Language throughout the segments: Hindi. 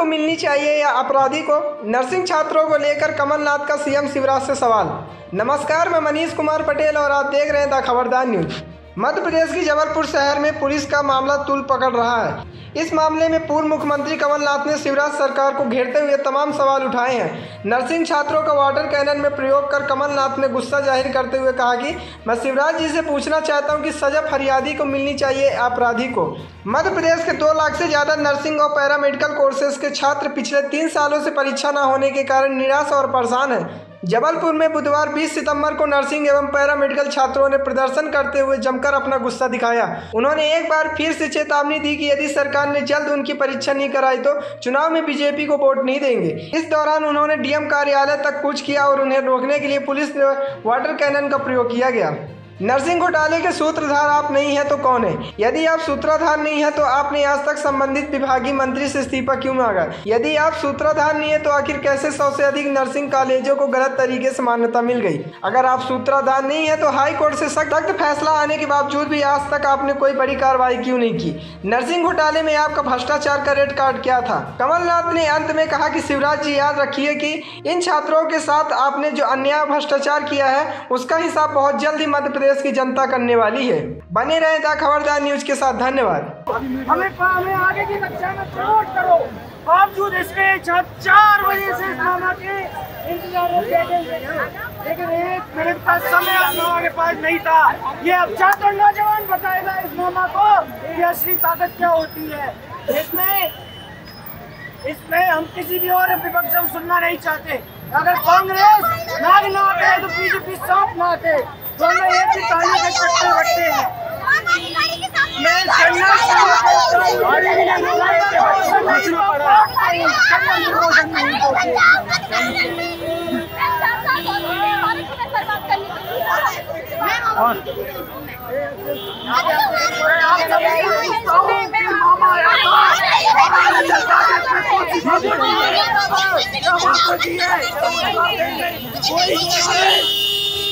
को मिलनी चाहिए या अपराधी को? नर्सिंग छात्रों को लेकर कमलनाथ का सीएम शिवराज से सवाल। नमस्कार, मैं मनीष कुमार पटेल और आप देख रहे हैं खबरदार न्यूज। मध्य प्रदेश की जबलपुर शहर में पुलिस का मामला तूल पकड़ रहा है। इस मामले में पूर्व मुख्यमंत्री कमलनाथ ने शिवराज सरकार को घेरते हुए तमाम सवाल उठाए हैं। नर्सिंग छात्रों का वाटर कैनन में प्रयोग कर कमलनाथ ने गुस्सा जाहिर करते हुए कहा कि मैं शिवराज जी से पूछना चाहता हूं कि सजा फरियादी को मिलनी चाहिए अपराधी को। मध्य प्रदेश के 2 लाख से ज़्यादा नर्सिंग और पैरामेडिकल कोर्सेज के छात्र पिछले 3 सालों से परीक्षा न होने के कारण निराश और परेशान हैं। जबलपुर में बुधवार 20 सितंबर को नर्सिंग एवं पैरामेडिकल छात्रों ने प्रदर्शन करते हुए जमकर अपना गुस्सा दिखाया। उन्होंने एक बार फिर से चेतावनी दी कि यदि सरकार ने जल्द उनकी परीक्षा नहीं कराई तो चुनाव में बीजेपी को वोट नहीं देंगे। इस दौरान उन्होंने डीएम कार्यालय तक कूच किया और उन्हें रोकने के लिए पुलिस ने वाटर कैनन का प्रयोग किया गया। नर्सिंग घोटाले के सूत्रधार आप नहीं है तो कौन है? यदि आप सूत्रधार नहीं है तो आपने आज तक संबंधित विभागीय मंत्री से इस्तीफा क्यों मांगा? यदि आप सूत्रधार नहीं है तो आखिर कैसे 100 से अधिक नर्सिंग कॉलेजों को गलत तरीके से मान्यता मिल गई? अगर आप सूत्रधार नहीं है तो हाई कोर्ट से सख्त फैसला आने के बावजूद भी आज तक आपने कोई बड़ी कार्रवाई क्यों नहीं की? नर्सिंग घोटाले में आपका भ्रष्टाचार का रेड कार्ड क्या था? कमलनाथ ने अंत में कहा कि शिवराज जी, याद रखिए कि इन छात्रों के साथ आपने जो अन्याय भ्रष्टाचार किया है उसका हिसाब बहुत जल्द ही मध्य की जनता करने वाली है। बने रहे खबरदार न्यूज के साथ, धन्यवाद। हमें आगे की कक्षा में प्रमोट करो। बावजूद इसके 4 बजे से थाना के इंतजार में बैठे हैं, लेकिन एक मिनट का समय हमारे पास नहीं था। ये अब छात्र नौजवान बताएगा इस मामा को कि असली ताकत क्या होती है। इसमें हम किसी भी और विपक्ष हम सुनना नहीं चाहते। अगर कांग्रेस नाग ना आते तो बीजेपी सांप ना आते। दोनों एक ही ताली के चट्टे बट्टे हैं। मैं करना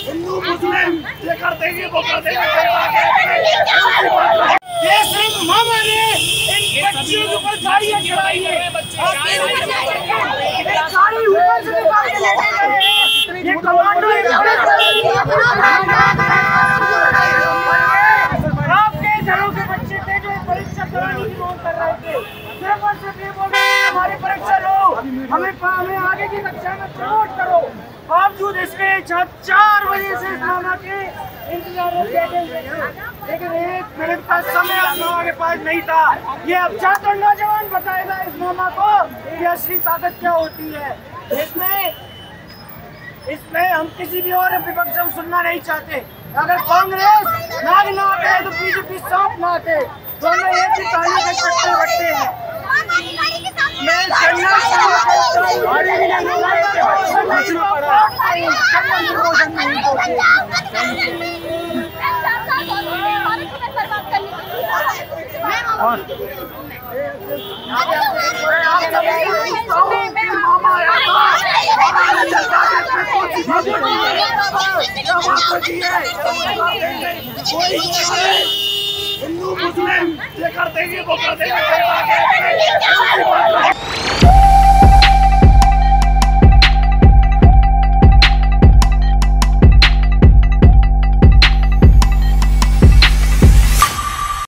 हिंदू मुस्लिम ये कर देंगे वो कर देंगे। ये सिर्फ मामा ने इन बच्चियों के ऊपर गाड़ियाँ चलाई है। गाड़ी ऊपर से निकाल के लेके गए हैं। ये कमांडो आपके घरों के बच्चे थे जो परीक्षा कराने की मांग कर रहे थे। सिर्फ और सिर्फ ये बोल रहे हैं हमारी परीक्षा लो, हमें आगे की कक्षा में प्रमोट करो। बावजूद इसके 4 बजे से थाना के इंतजार में बैठे हैं, लेकिन एक मिनट का समय हमारे पास नहीं था। ये अब छात्र नौजवान बताएगा इस मामा को कि असली ताकत क्या होती है। इसमें हम किसी भी और विपक्ष हम सुनना नहीं चाहते। अगर कांग्रेस नाग ना आते तो बीजेपी सांप ना आते। दोनों एक ही ताली के चट्टे बट्टे हैं। हिंदू मुस्लिम ये कर देंगे वो कर देंगे।